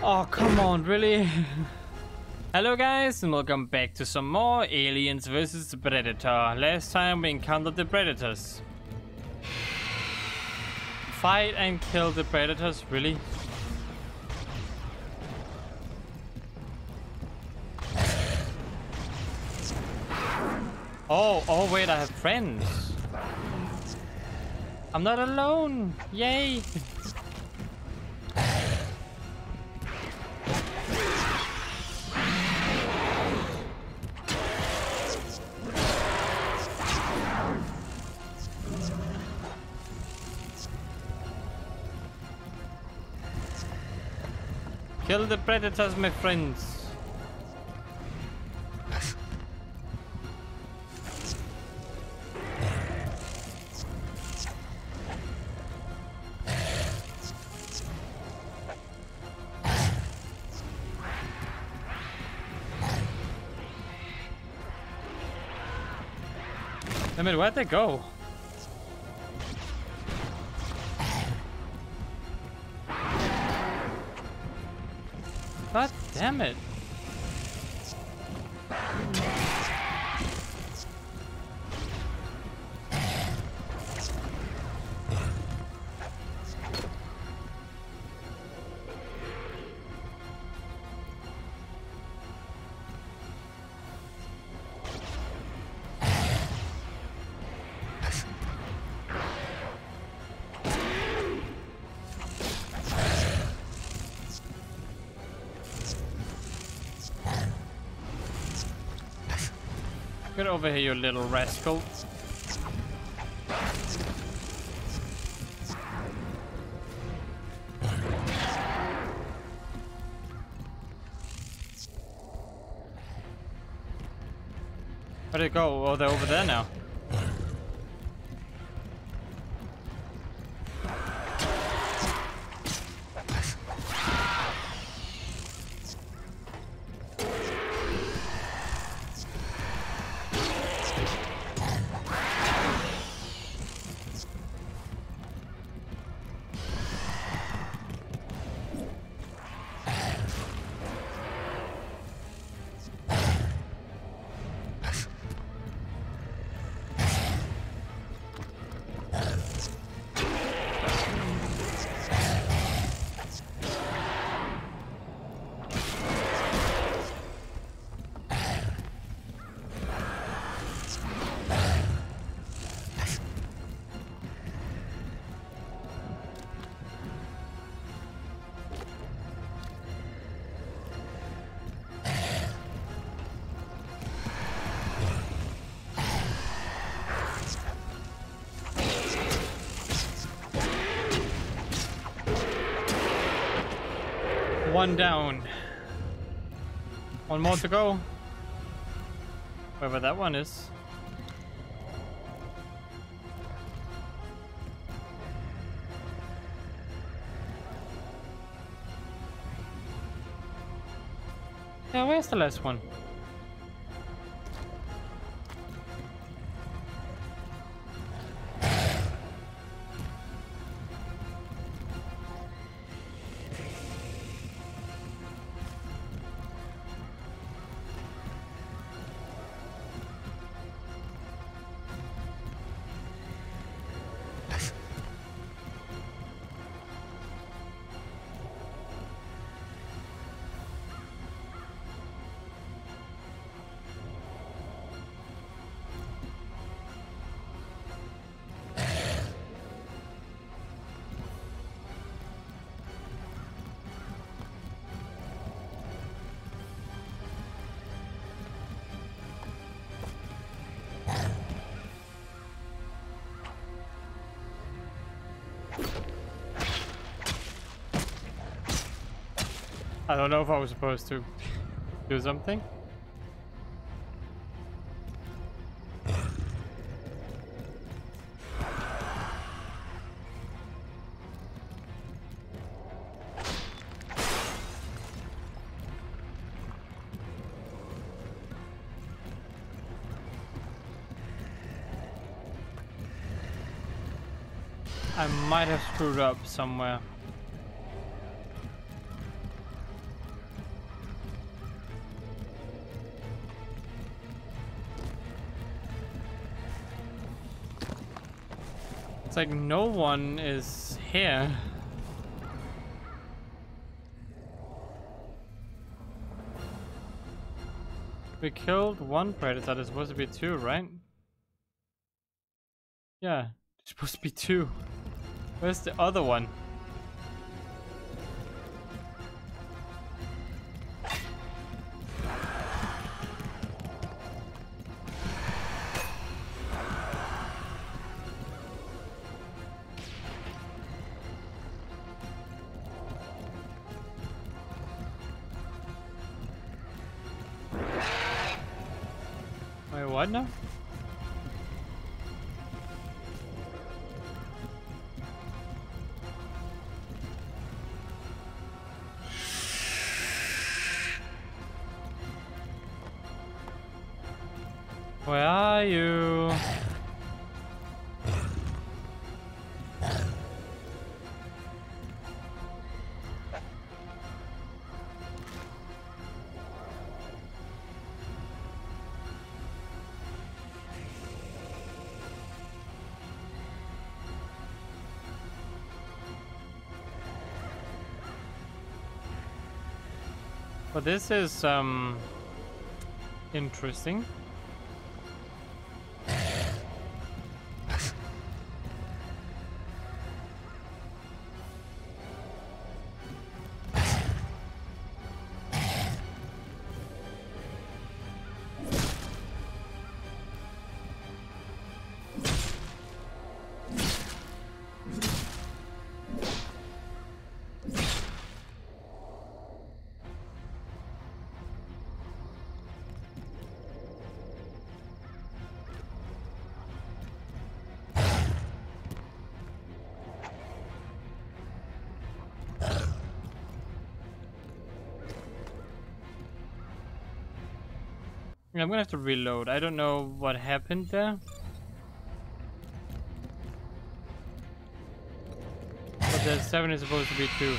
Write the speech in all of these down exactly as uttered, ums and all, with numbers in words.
Oh, come on, really? Hello guys, and welcome back to some more Aliens versus Predator. Last time we encountered the Predators. Fight and kill the Predators, really? Oh, oh wait, I have friends. I'm not alone, yay! Kill the Predators, my friends. I mean, where'd they go? God damn it. Get over here, you little rascal. Where'd it go? Oh, they're over there now. One down. One more to go. Wherever that one is. Yeah, where's the last one? I don't know if I was supposed to do something. I might have screwed up somewhere. It's like no one is here. We killed one predator. There's supposed to be two, right? Yeah, there's supposed to be two. Where's the other one? What now? Where are you? But this is um interesting. I'm gonna have to reload. I don't know what happened there. But that seven is supposed to be two.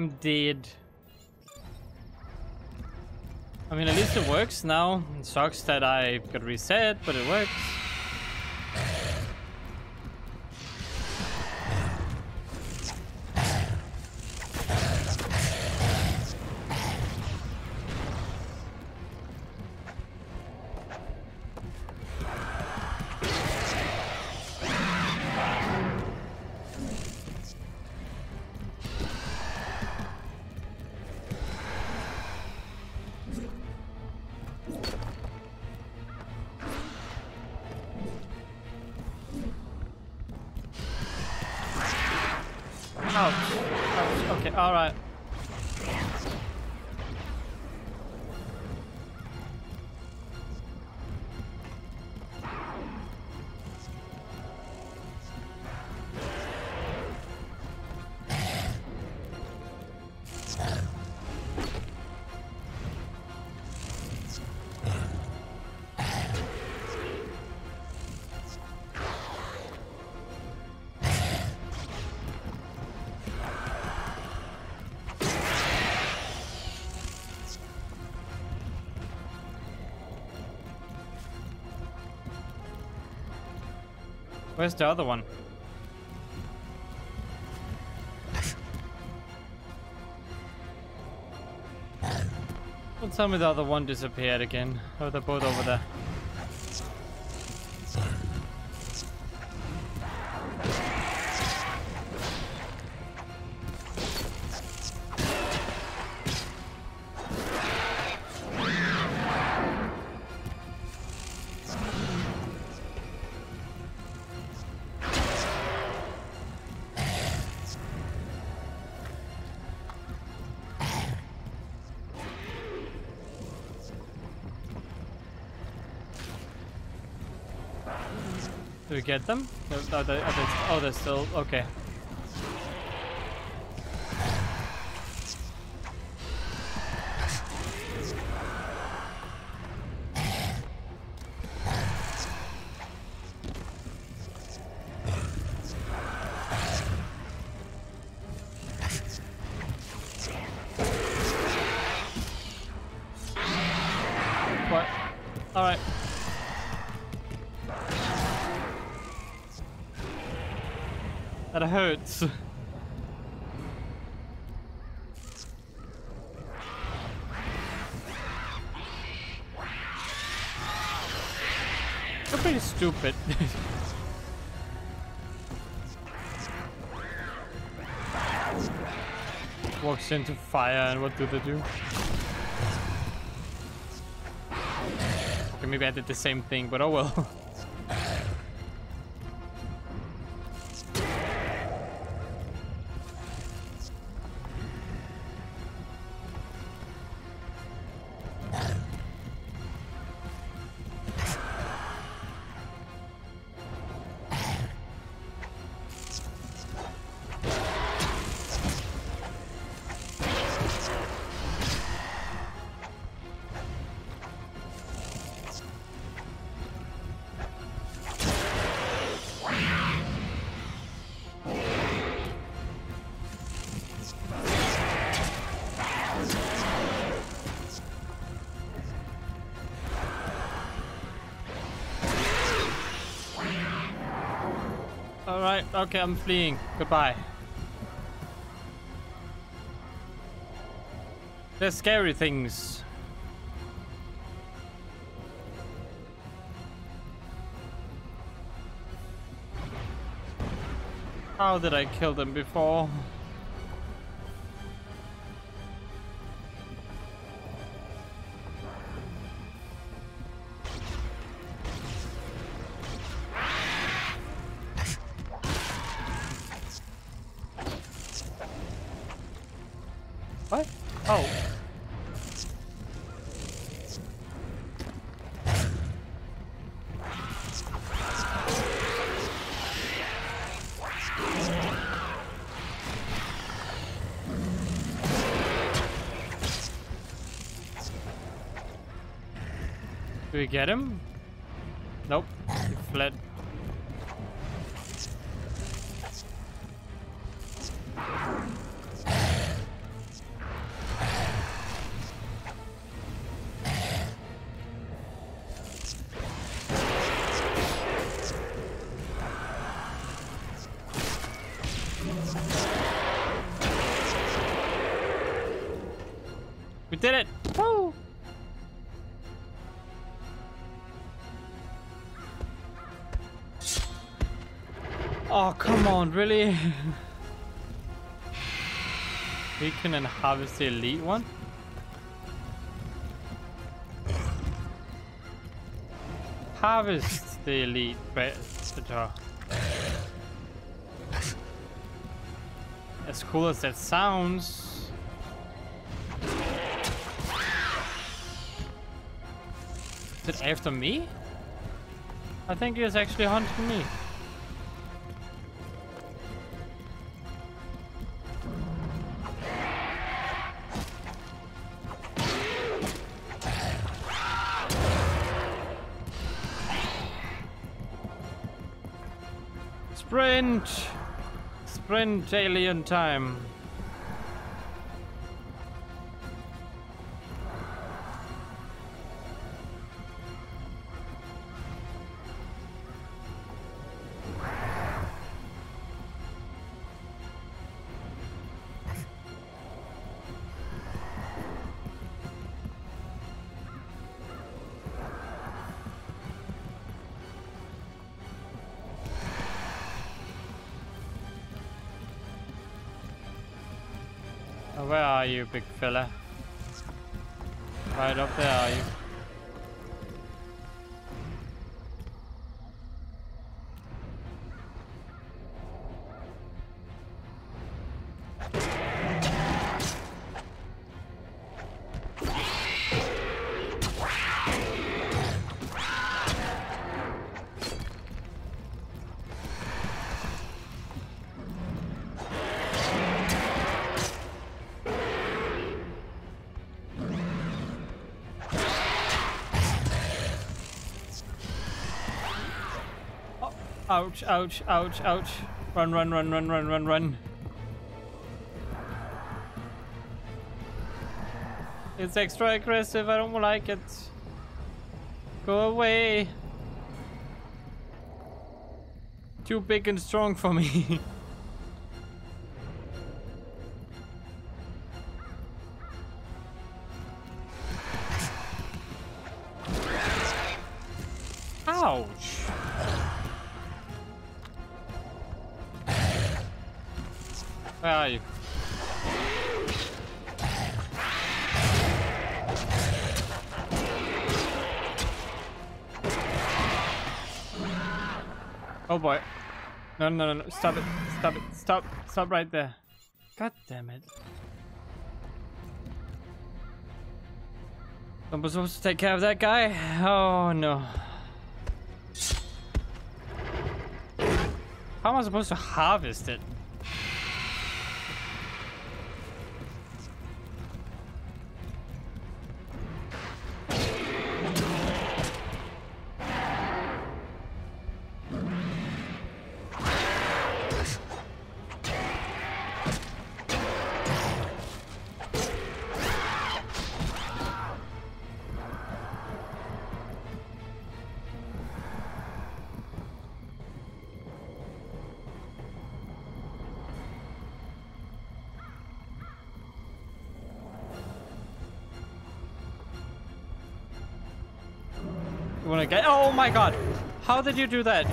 I'm dead. I mean, at least it works now. It sucks that I got reset, but it works. Ouch. Ouch. Okay, alright. Where's the other one? Don't tell me the other one disappeared again. Oh, they're both over there. Do we get them? No, no, they, oh, they're, oh, they're still... okay. Alright. That hurts. You're pretty stupid. Walks into fire and what do they do? Maybe I did the same thing, but oh well. Alright, okay, I'm fleeing. Goodbye. They're scary things. How did I kill them before? What? Oh. Do we get him? Nope. He fled. We did it! Woo! Oh, come on, really? We couldn't harvest the elite one? Harvest the elite predator. As cool as that sounds. Is it after me? I think he is actually hunting me. Sprint! Sprint alien time. Where are you, big fella? Right up there, are you? Ouch, ouch, ouch, ouch. Run, run, run, run, run, run, run. It's extra aggressive. I don't like it. Go away. Too big and strong for me. Ouch. Where are you? Oh boy. No, no, no, no. Stop it. Stop it. Stop. Stop right there. God damn it. I'm supposed to take care of that guy? Oh no. How am I supposed to harvest it? Get, oh my god, how did you do that?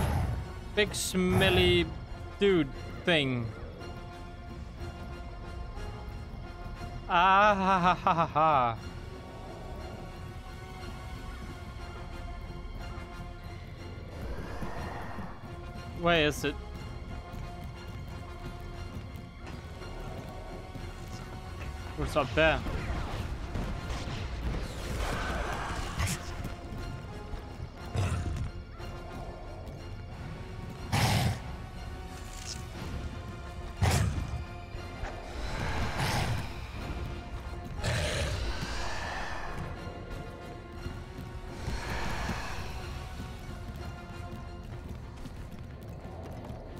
Big smelly dude thing. Ah ha ha ha ha ha. Where is it? What's up there?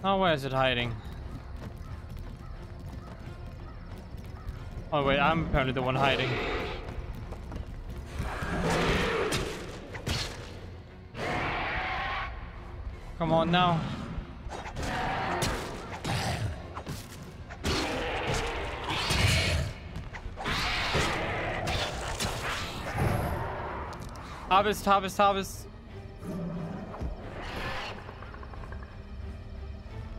Oh, where is it hiding? Oh wait, I'm apparently the one hiding. Come on now. Harvest, harvest, harvest.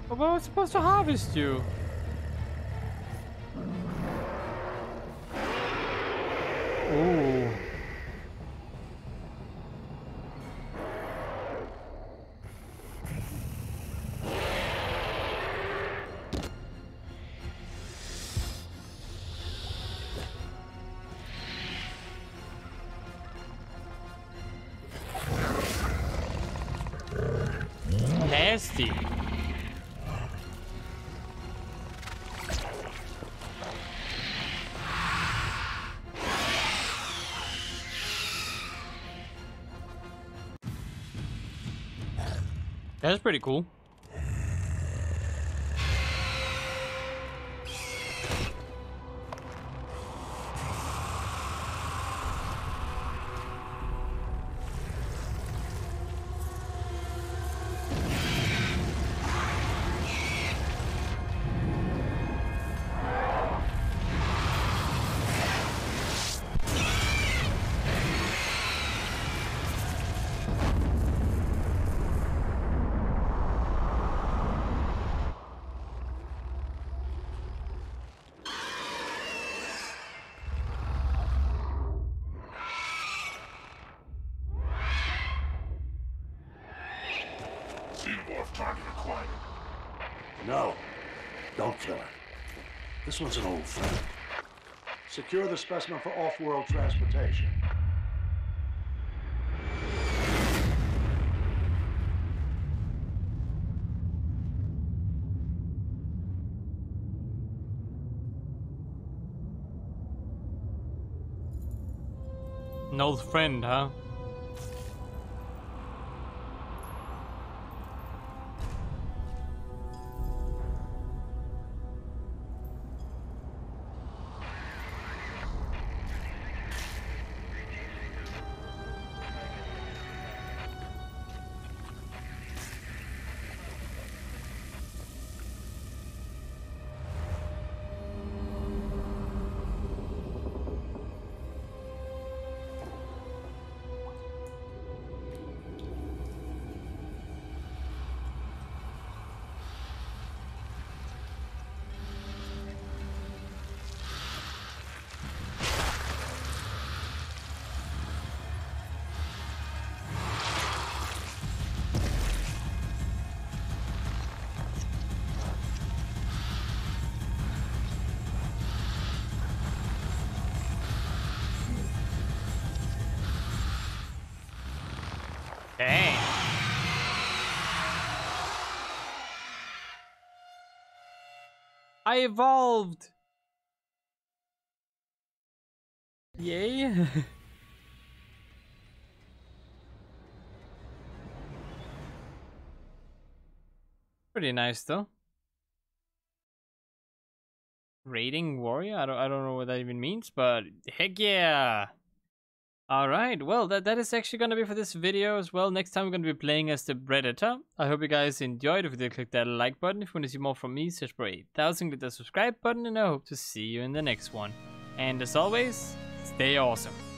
Well, I was supposed to harvest you. Ooh. Nasty. That's pretty cool. No, don't kill her. This one's an old friend. Secure the specimen for off-world transportation. An old friend, huh? I evolved! Yay! Pretty nice though. Raiding warrior? I don't, I don't know what that even means, but heck yeah! Alright, well that, that is actually going to be for this video as well. Next time we're going to be playing as the Predator. I hope you guys enjoyed. If you did, click that like button. If you want to see more from me, search for eight thousand, click that subscribe button, and I hope to see you in the next one. And as always, stay awesome.